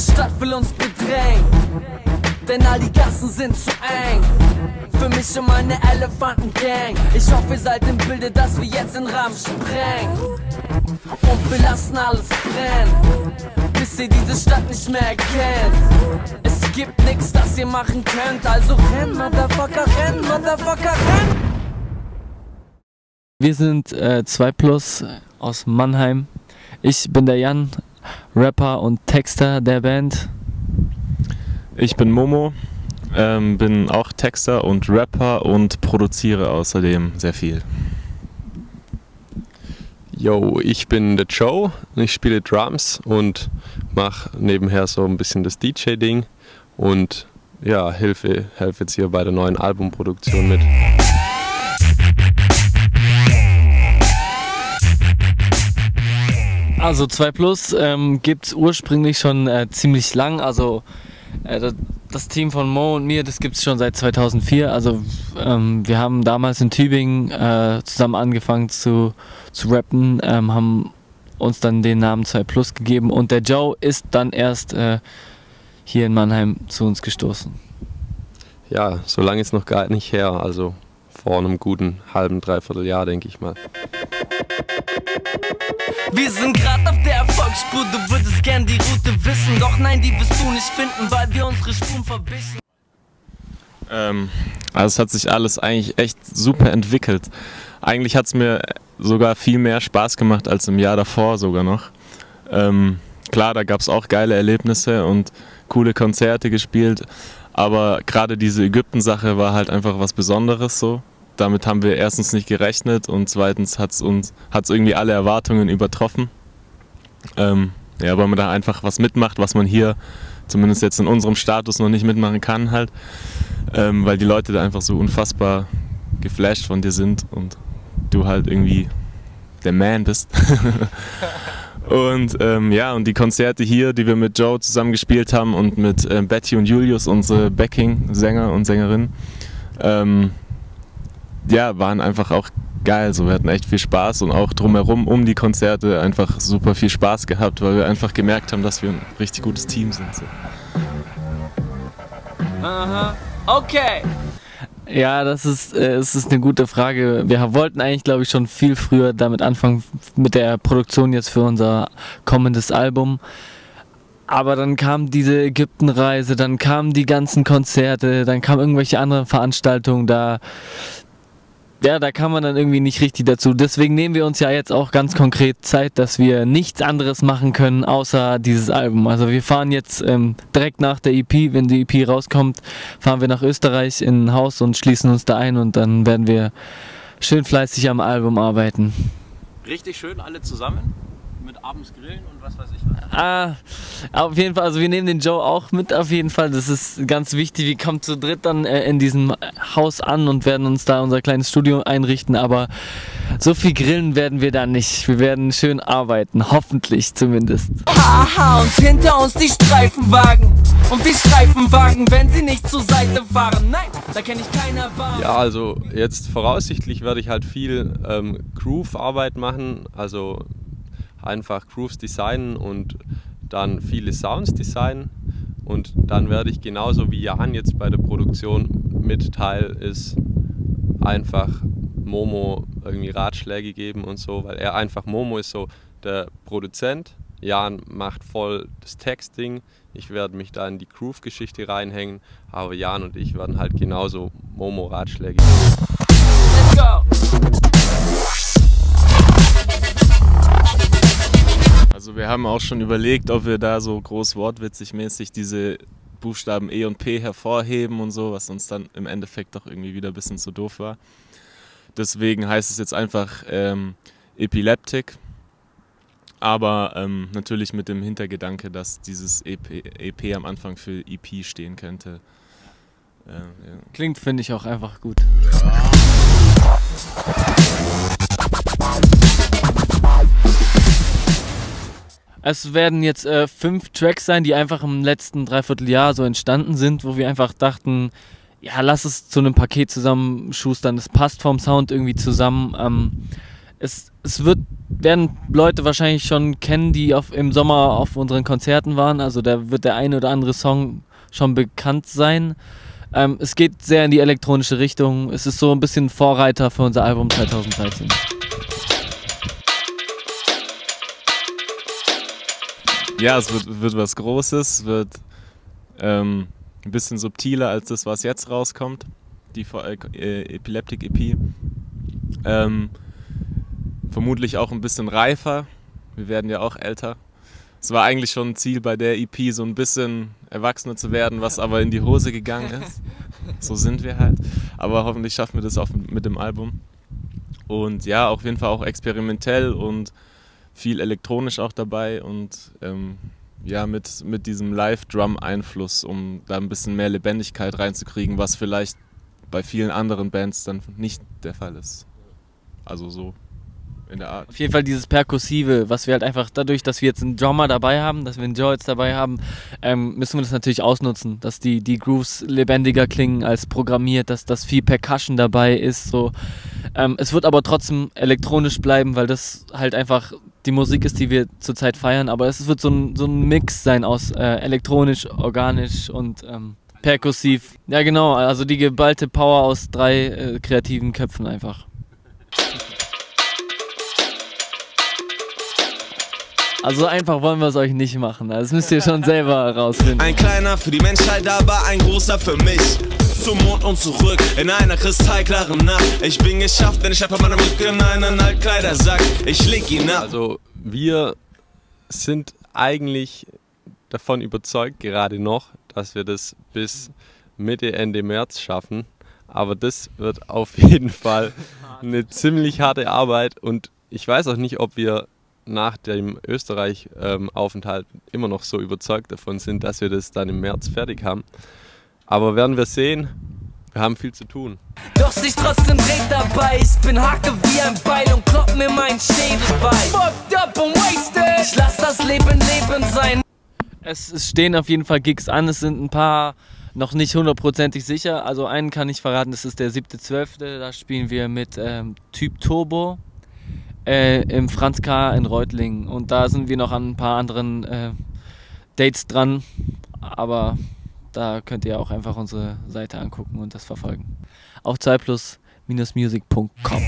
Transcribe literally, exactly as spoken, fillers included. Stadt will uns bedrängen, denn all die Gassen sind zu eng. Für mich und meine Elefantengang. Ich hoffe, ihr seid im Bilde, dass wir jetzt den Rahmen sprengen. Und wir lassen alles brennen, bis ihr diese Stadt nicht mehr erkennt. Es gibt nichts, das ihr machen könnt, also renn, Motherfucker, renn, Motherfucker, renn. Wir sind äh, zwei plus aus Mannheim. Ich bin der Jan, Rapper und Texter der Band. Ich bin Momo, ähm, bin auch Texter und Rapper und produziere außerdem sehr viel. Yo, ich bin der Joe, ich spiele Drums und mache nebenher so ein bisschen das D J-Ding und ja, helfe, helfe jetzt hier bei der neuen Albumproduktion mit. Also zwei plus ähm, gibt es ursprünglich schon äh, ziemlich lang, also äh, das Team von Mo und mir, das gibt es schon seit zweitausendvier, also ähm, wir haben damals in Tübingen äh, zusammen angefangen zu, zu rappen, ähm, haben uns dann den Namen zwei plus gegeben und der Joe ist dann erst äh, hier in Mannheim zu uns gestoßen. Ja, so lange ist noch gar nicht her, also vor einem guten halben, dreiviertel Jahr, denke ich mal. Wir sind grad auf der Erfolgsspur, du würdest gern die Route wissen, doch nein, die wirst du nicht finden, weil wir unsere Spuren verwischen. Ähm, also es hat sich alles eigentlich echt super entwickelt. Eigentlich hat es mir sogar viel mehr Spaß gemacht als im Jahr davor sogar noch. Ähm, klar, da gab es auch geile Erlebnisse und coole Konzerte gespielt, aber gerade diese Ägypten-Sache war halt einfach was Besonderes so. Damit haben wir erstens nicht gerechnet und zweitens hat es uns hat's irgendwie alle Erwartungen übertroffen. Ähm, ja, weil man da einfach was mitmacht, was man hier zumindest jetzt in unserem Status noch nicht mitmachen kann halt, ähm, weil die Leute da einfach so unfassbar geflasht von dir sind und du halt irgendwie der Man bist. Und ähm, ja, und die Konzerte hier, die wir mit Joe zusammen gespielt haben und mit äh, Betty und Julius, unsere Backing-Sänger und Sängerinnen, ähm, ja, waren einfach auch geil, so, wir hatten echt viel Spaß und auch drumherum um die Konzerte einfach super viel Spaß gehabt, weil wir einfach gemerkt haben, dass wir ein richtig gutes Team sind. So. Aha, okay. Ja, das ist, äh, das ist eine gute Frage. Wir wollten eigentlich, glaube ich, schon viel früher damit anfangen, mit der Produktion jetzt für unser kommendes Album. Aber dann kam diese Ägyptenreise, dann kamen die ganzen Konzerte, dann kamen irgendwelche anderen Veranstaltungen da. Ja, da kam man dann irgendwie nicht richtig dazu. Deswegen nehmen wir uns ja jetzt auch ganz konkret Zeit, dass wir nichts anderes machen können, außer dieses Album. Also wir fahren jetzt ähm, direkt nach der E P, wenn die E P rauskommt, fahren wir nach Österreich in ein Haus und schließen uns da ein und dann werden wir schön fleißig am Album arbeiten. Richtig schön alle zusammen? Mit abends grillen und was weiß ich was. Ah, auf jeden Fall, also wir nehmen den Joe auch mit, auf jeden Fall, das ist ganz wichtig. Wir kommen zu dritt dann äh, in diesem Haus an und werden uns da unser kleines Studio einrichten, aber so viel grillen werden wir da nicht. Wir werden schön arbeiten, hoffentlich zumindest. Haha, und hinter uns die Streifenwagen und die Streifenwagen, wenn sie nicht zur Seite fahren. Nein, da kenne ich keiner Bahn. Ja, also jetzt voraussichtlich werde ich halt viel ähm, Groove-Arbeit machen, also einfach Grooves designen und dann viele Sounds designen und dann werde ich genauso wie Jan jetzt bei der Produktion mit Teil ist, einfach Momo irgendwie Ratschläge geben und so, weil er einfach Momo ist so der Produzent, Jan macht voll das Texting, ich werde mich da in die Groove-Geschichte reinhängen, aber Jan und ich werden halt genauso Momo Ratschläge geben. Let's go! Also wir haben auch schon überlegt, ob wir da so groß wortwitzig-mäßig diese Buchstaben E und P hervorheben und so, was uns dann im Endeffekt doch irgendwie wieder ein bisschen zu doof war. Deswegen heißt es jetzt einfach ähm, Epileptic, aber ähm, natürlich mit dem Hintergedanke, dass dieses E P, E P am Anfang für E P stehen könnte. Ähm, ja. Klingt, finde ich, auch einfach gut. Ja. Es werden jetzt äh, fünf Tracks sein, die einfach im letzten Dreivierteljahr so entstanden sind, wo wir einfach dachten, ja, lass es zu einem Paket zusammenschustern, das passt vom Sound irgendwie zusammen. Ähm, es, es wird, werden Leute wahrscheinlich schon kennen, die auf, im Sommer auf unseren Konzerten waren. Also da wird der eine oder andere Song schon bekannt sein. Ähm, es geht sehr in die elektronische Richtung. Es ist so ein bisschen Vorreiter für unser Album zweitausenddreizehn. Ja, es wird, wird was Großes, wird ähm, ein bisschen subtiler als das, was jetzt rauskommt, die äh, Epileptic-E P. Ähm, vermutlich auch ein bisschen reifer, wir werden ja auch älter. Es war eigentlich schon ein Ziel bei der E P, so ein bisschen erwachsener zu werden, was aber in die Hose gegangen ist. So sind wir halt. Aber hoffentlich schaffen wir das auch mit dem Album. Und ja, auf jeden Fall auch experimentell und viel elektronisch auch dabei und ähm, ja, mit, mit diesem Live-Drum-Einfluss, um da ein bisschen mehr Lebendigkeit reinzukriegen, was vielleicht bei vielen anderen Bands dann nicht der Fall ist. Also so. In der Art. Auf jeden Fall dieses Perkussive, was wir halt einfach dadurch, dass wir jetzt einen Drummer dabei haben, dass wir einen Joe jetzt dabei haben, ähm, müssen wir das natürlich ausnutzen, dass die, die Grooves lebendiger klingen als programmiert, dass das viel Percussion dabei ist. So. Ähm, es wird aber trotzdem elektronisch bleiben, weil das halt einfach die Musik ist, die wir zurzeit feiern, aber es wird so ein, so ein Mix sein aus äh, elektronisch, organisch und ähm, perkussiv. Ja genau, also die geballte Power aus drei äh, kreativen Köpfen einfach. Also einfach wollen wir es euch nicht machen, das müsst ihr schon selber herausfinden. Ein kleiner für die Menschheit, aber ein großer für mich. Zum Mond und zurück, in einer kristallklaren Nacht. Ich bin geschafft, denn ich habe an meiner Brücke einen Altkleidersack. Ich leg ihn ab. Also wir sind eigentlich davon überzeugt, gerade noch, dass wir das bis Mitte, Ende März schaffen. Aber das wird auf jeden Fall eine ziemlich harte Arbeit. Und ich weiß auch nicht, ob wir nach dem Österreich-Aufenthalt immer noch so überzeugt davon sind, dass wir das dann im März fertig haben. Aber werden wir sehen, wir haben viel zu tun. Doch sich trotzdem dreht dabei, ich bin hacke wie ein Beil und klopp mir meinen Schädel bei. Fucked up and wasted, ich lass das Leben Leben sein. Es, es stehen auf jeden Fall Gigs an, es sind ein paar noch nicht hundertprozentig sicher. Also einen kann ich verraten, das ist der siebte zwölfte, da spielen wir mit ähm, Typ Turbo. Äh, im Franz K. in Reutlingen und da sind wir noch an ein paar anderen äh, Dates dran, aber da könnt ihr auch einfach unsere Seite angucken und das verfolgen. Auf zwei plus Bindestrich music Punkt com.